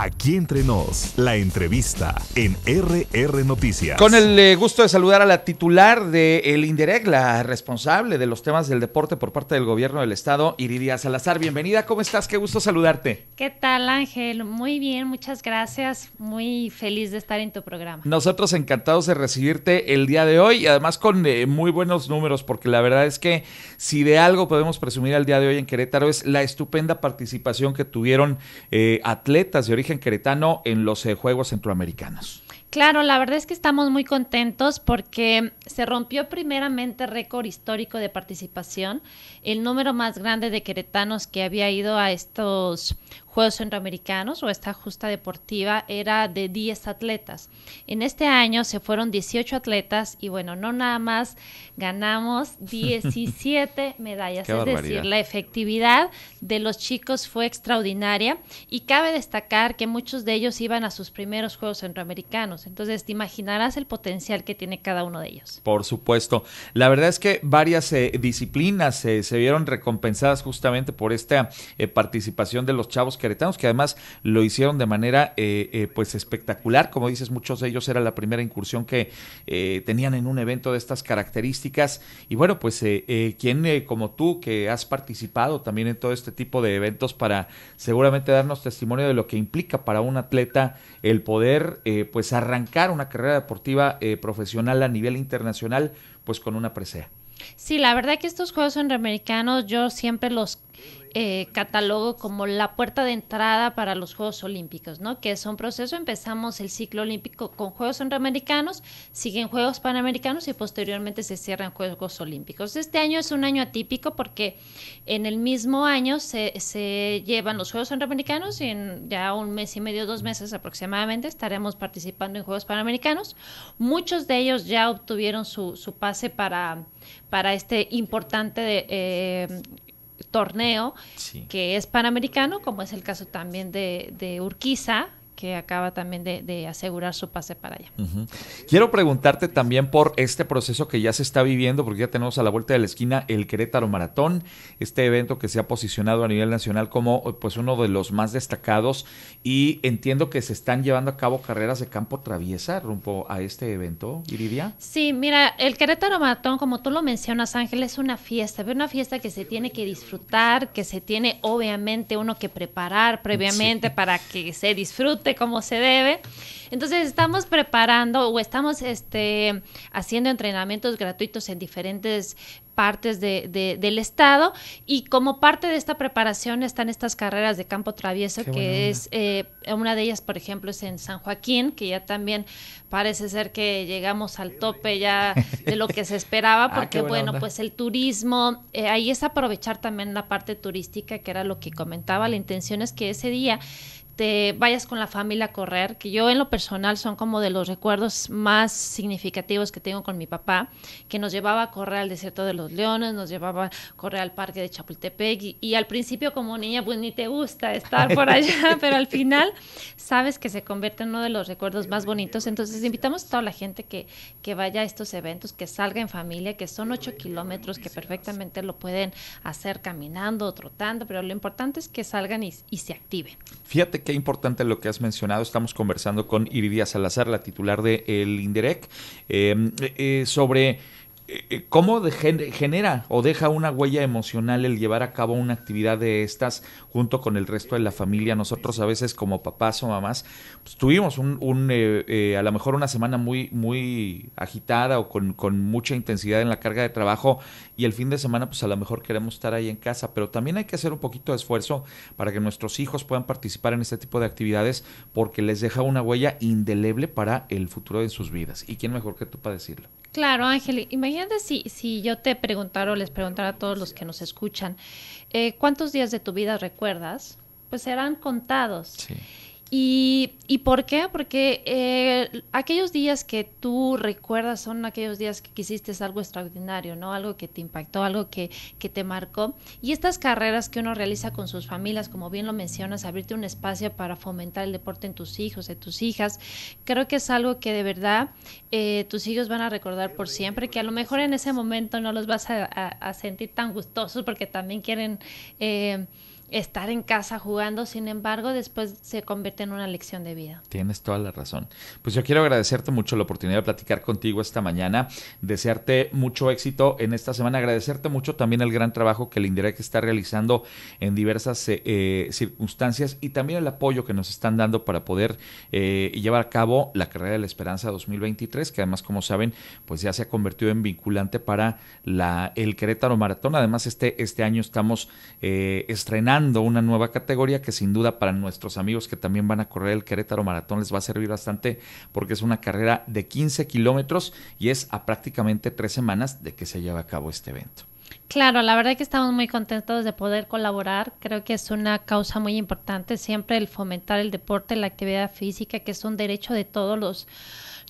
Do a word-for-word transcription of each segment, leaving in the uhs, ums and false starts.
Aquí entre nos, la entrevista en R R Noticias. Con el gusto de saludar a la titular del INDEREC, la responsable de los temas del deporte por parte del gobierno del estado, Iridia Salazar. Bienvenida, ¿cómo estás? Qué gusto saludarte. ¿Qué tal, Ángel? Muy bien, muchas gracias. Muy feliz de estar en tu programa. Nosotros encantados de recibirte el día de hoy, y además con eh, muy buenos números, porque la verdad es que si de algo podemos presumir al día de hoy en Querétaro es la estupenda participación que tuvieron eh, atletas de origen queretano en los eh, Juegos Centroamericanos. Claro, la verdad es que estamos muy contentos porque se rompió primeramente récord histórico de participación, el número más grande de queretanos que había ido a estos Juegos Centroamericanos o esta justa deportiva era de diez atletas. En este año se fueron dieciocho atletas y bueno, no nada más ganamos diecisiete medallas, qué es barbaridad. Decir, la efectividad de los chicos fue extraordinaria y cabe destacar que muchos de ellos iban a sus primeros Juegos Centroamericanos. Entonces te imaginarás el potencial que tiene cada uno de ellos. Por supuesto. La verdad es que varias eh, disciplinas eh, se vieron recompensadas justamente por esta eh, participación de los chavos queretanos, que además lo hicieron de manera eh, eh, pues espectacular. Como dices, muchos de ellos era la primera incursión que eh, tenían en un evento de estas características. Y bueno, pues eh, eh, quien eh, como tú que has participado también en todo este tipo de eventos para seguramente darnos testimonio de lo que implica para un atleta el poder eh, pues arrancar una carrera deportiva eh, profesional a nivel internacional, pues con una presea. Sí, la verdad que estos Juegos Centroamericanos yo siempre los eh, catalogo como la puerta de entrada para los Juegos Olímpicos, ¿no? Que es un proceso, empezamos el ciclo olímpico con Juegos Centroamericanos, siguen Juegos Panamericanos y posteriormente se cierran Juegos Olímpicos. Este año es un año atípico porque en el mismo año se, se llevan los Juegos Centroamericanos y en ya un mes y medio, dos meses aproximadamente estaremos participando en Juegos Panamericanos. Muchos de ellos ya obtuvieron su, su pase para... para este importante de, eh, torneo sí. que es panamericano, como es el caso también de, de Urquiza, que acaba también de, de asegurar su pase para allá. Uh-huh. Quiero preguntarte también por este proceso que ya se está viviendo, porque ya tenemos a la vuelta de la esquina el Querétaro Maratón, este evento que se ha posicionado a nivel nacional como pues uno de los más destacados, y entiendo que se están llevando a cabo carreras de campo traviesa rumbo a este evento, Iridia. Sí, mira, el Querétaro Maratón, como tú lo mencionas, Ángel, es una fiesta, pero una fiesta que se tiene que disfrutar, que se tiene obviamente uno que preparar previamente sí. para que se disfrute como se debe. Entonces estamos preparando o estamos este, haciendo entrenamientos gratuitos en diferentes partes de, de, del estado, y como parte de esta preparación están estas carreras de campo travieso. Qué que es eh, una de ellas, por ejemplo, es en San Joaquín, que ya también parece ser que llegamos al tope ya de lo que se esperaba, porque ah, bueno, onda. pues el turismo, eh, ahí es aprovechar también la parte turística, que era lo que comentaba. La intención es que ese día te vayas con la familia a correr, que yo en lo personal son como de los recuerdos más significativos que tengo con mi papá, que nos llevaba a correr al desierto de los Leones, nos llevaba a correr al parque de Chapultepec, y, y al principio como niña pues ni te gusta estar por allá, pero al final sabes que se convierte en uno de los recuerdos más bonitos. Entonces invitamos a toda la gente que, que vaya a estos eventos, que salga en familia, que son ocho kilómetros, que perfectamente lo pueden hacer caminando o trotando, pero lo importante es que salgan y, y se activen. Fíjate que qué importante lo que has mencionado. Estamos conversando con Iridia Salazar, la titular del INDEREC, eh, eh, sobre eh, cómo de, genera o deja una huella emocional el llevar a cabo una actividad de estas junto con el resto de la familia. Nosotros a veces como papás o mamás pues, tuvimos un, un eh, eh, a lo mejor una semana muy, muy agitada o con, con mucha intensidad en la carga de trabajo, y el fin de semana pues a lo mejor queremos estar ahí en casa, pero también hay que hacer un poquito de esfuerzo para que nuestros hijos puedan participar en este tipo de actividades, porque les deja una huella indeleble para el futuro de sus vidas. ¿Y quién mejor que tú para decirlo? Claro, Ángel, imagínate si, si yo te preguntara o les preguntara a todos los que nos escuchan, eh, ¿cuántos días de tu vida recuerdas? Pues serán contados. Sí. ¿Y, y por qué? Porque eh, aquellos días que tú recuerdas son aquellos días que hiciste algo extraordinario, ¿no? Algo que te impactó, algo que, que te marcó. Y estas carreras que uno realiza con sus familias, como bien lo mencionas, abrirte un espacio para fomentar el deporte en tus hijos, en tus hijas, creo que es algo que de verdad eh, tus hijos van a recordar por siempre, que a lo mejor en ese momento no los vas a, a, a sentir tan gustosos porque también quieren... Eh, estar en casa jugando, sin embargo, después se convierte en una lección de vida. Tienes toda la razón. Pues yo quiero agradecerte mucho la oportunidad de platicar contigo esta mañana, desearte mucho éxito en esta semana, agradecerte mucho también el gran trabajo que el INDEREC está realizando en diversas eh, circunstancias y también el apoyo que nos están dando para poder eh, llevar a cabo la Carrera de la Esperanza dos mil veintitrés, que además, como saben, pues ya se ha convertido en vinculante para la, el Querétaro Maratón. Además, este, este año estamos eh, estrenando una nueva categoría que sin duda para nuestros amigos que también van a correr el Querétaro Maratón les va a servir bastante, porque es una carrera de quince kilómetros y es a prácticamente tres semanas de que se lleve a cabo este evento. Claro, la verdad es que estamos muy contentos de poder colaborar. Creo que es una causa muy importante siempre el fomentar el deporte, la actividad física, que es un derecho de todos los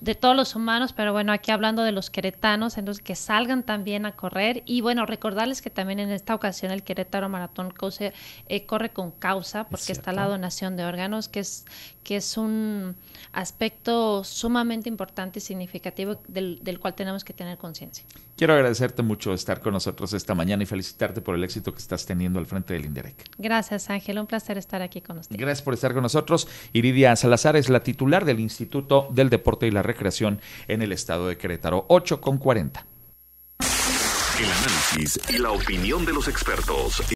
de todos los humanos, pero bueno, aquí hablando de los queretanos, entonces que salgan también a correr. Y bueno, recordarles que también en esta ocasión el Querétaro Maratón corre, eh, corre con causa, porque está la donación de órganos, que es, que es un aspecto sumamente importante y significativo del, del cual tenemos que tener conciencia. Quiero agradecerte mucho estar con nosotros esta mañana y felicitarte por el éxito que estás teniendo al frente del INDEREC. Gracias, Ángel, un placer estar aquí con usted. Gracias por estar con nosotros. Iridia Salazar es la titular del Instituto del Deporte y la Recreación en el estado de Querétaro. Ocho con cuarenta. El análisis y la opinión de los expertos.